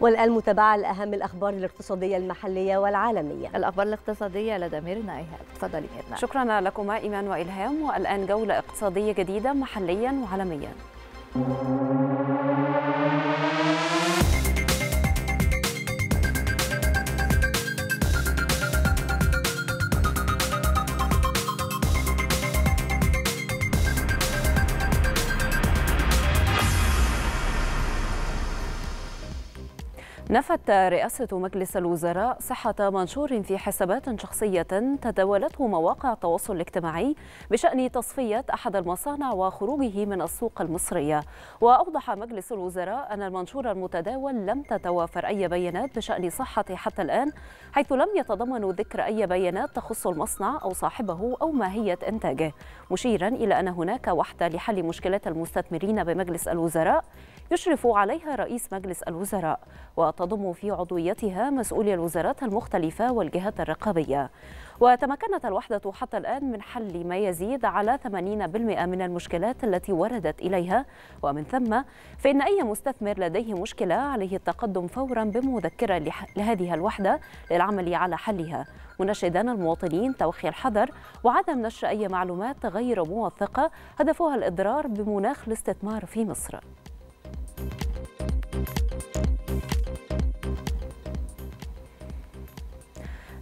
والآن متابعة لأهم الأخبار الاقتصادية المحلية والعالمية. الأخبار الاقتصادية لدى ميرنا إيهاب. تفضلي ميرنا. شكرا لكما إيمان وإلهام، والآن جولة اقتصادية جديدة محليا وعالميا. نفت رئاسة مجلس الوزراء صحة منشور في حسابات شخصية تداولته مواقع التواصل الاجتماعي بشأن تصفية أحد المصانع وخروجه من السوق المصرية. وأوضح مجلس الوزراء أن المنشور المتداول لم تتوافر أي بيانات بشأن صحته حتى الآن، حيث لم يتضمن ذكر أي بيانات تخص المصنع أو صاحبه أو ماهية إنتاجه، مشيرا إلى أن هناك وحدة لحل مشكلات المستثمرين بمجلس الوزراء يشرف عليها رئيس مجلس الوزراء، وتضم في عضويتها مسؤولي الوزارات المختلفة والجهات الرقابية. وتمكنت الوحدة حتى الآن من حل ما يزيد على 80% من المشكلات التي وردت إليها، ومن ثم فإن أي مستثمر لديه مشكلة عليه التقدم فورا بمذكرة لهذه الوحدة للعمل على حلها، منشدا المواطنين توخي الحذر وعدم نشر أي معلومات غير موثقة هدفها الإضرار بمناخ الاستثمار في مصر.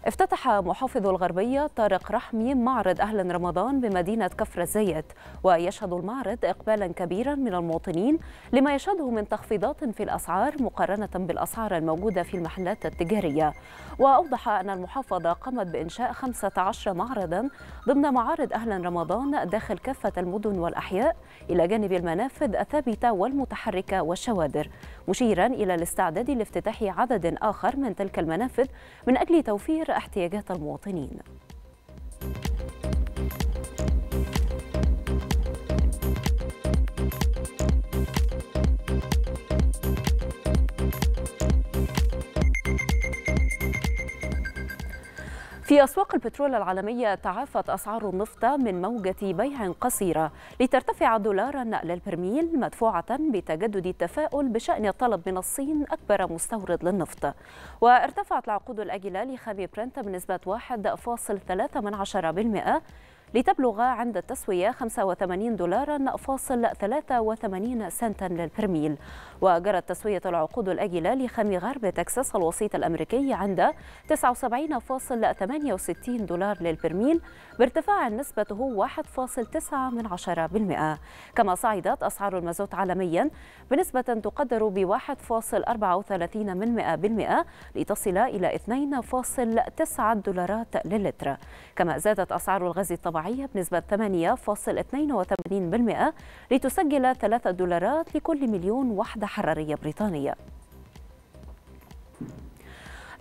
افتتح محافظ الغربية طارق رحمي معرض أهلا رمضان بمدينة كفر الزيات، ويشهد المعرض إقبالا كبيرا من المواطنين لما يشهده من تخفيضات في الأسعار مقارنة بالأسعار الموجودة في المحلات التجارية. وأوضح أن المحافظة قامت بإنشاء 15 معرضا ضمن معارض أهلا رمضان داخل كافة المدن والأحياء، إلى جانب المنافذ الثابتة والمتحركة والشوادر، مشيرا إلى الاستعداد لافتتاح عدد آخر من تلك المنافذ من أجل توفير احتياجات المواطنين. في أسواق البترول العالمية تعافت أسعار النفط من موجة بيع قصيرة لترتفع دولار النقل البرميل، مدفوعة بتجدد التفاؤل بشأن الطلب من الصين أكبر مستورد للنفط. وارتفعت العقود الآجلة لخام برنت بنسبة 1.3% لتبلغ عند التسوية $85.83 للبرميل. وجرت تسوية العقود الآجلة لخام غرب تكساس الوسيطة الأمريكي عند $79.68 للبرميل، بارتفاع نسبته 1.9%. كما صعدت أسعار المازوت عالميا بنسبة تقدر ب 1.34% لتصل إلى $2.9 للتر. كما زادت أسعار الغاز الطبيعي بنسبة 8.82% لتسجل $3 لكل مليون وحدة حرارية بريطانية.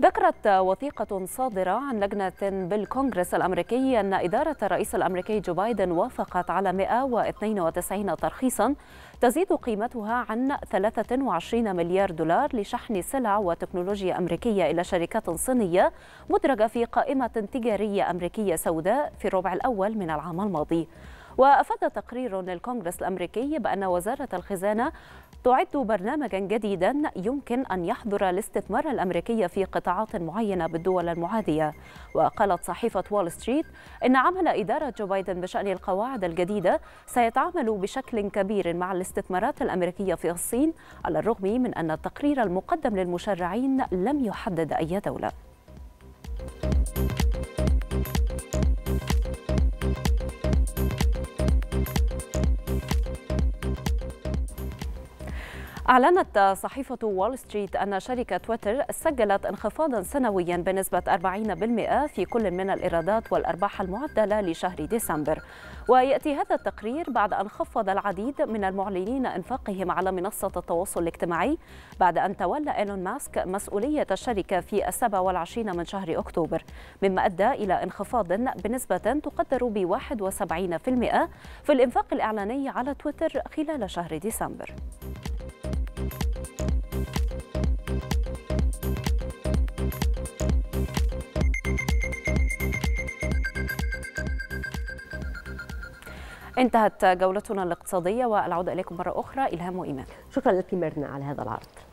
ذكرت وثيقة صادرة عن لجنة بالكونغرس الأمريكي أن إدارة الرئيس الأمريكي جو بايدن وافقت على 192 ترخيصا تزيد قيمتها عن $23 مليار لشحن سلع وتكنولوجيا أمريكية إلى شركات صينية مدرجة في قائمة تجارية أمريكية سوداء في الربع الأول من العام الماضي. وأفاد تقرير للكونغرس الأمريكي بأن وزارة الخزانة تعد برنامجا جديدا يمكن أن يحظر الاستثمار الأمريكي في قطاعات معينة بالدول المعادية. وقالت صحيفة وول ستريت إن عمل إدارة جو بايدن بشأن القواعد الجديدة سيتعامل بشكل كبير مع الاستثمارات الأمريكية في الصين، على الرغم من أن التقرير المقدم للمشرعين لم يحدد أي دولة. أعلنت صحيفة وول ستريت أن شركة تويتر سجلت انخفاضا سنويا بنسبة 40% في كل من الإيرادات والأرباح المعدلة لشهر ديسمبر. ويأتي هذا التقرير بعد أن خفض العديد من المعلنين أنفاقهم على منصة التواصل الاجتماعي بعد أن تولى ايلون ماسك مسؤولية الشركة في 27 من شهر أكتوبر، مما أدى إلى انخفاض بنسبة تقدر ب 71% في الإنفاق الإعلاني على تويتر خلال شهر ديسمبر. انتهت جولتنا الاقتصادية، والعودة إليكم مرة أخرى إلهام وإيمان. شكرا لك ميرنا على هذا العرض.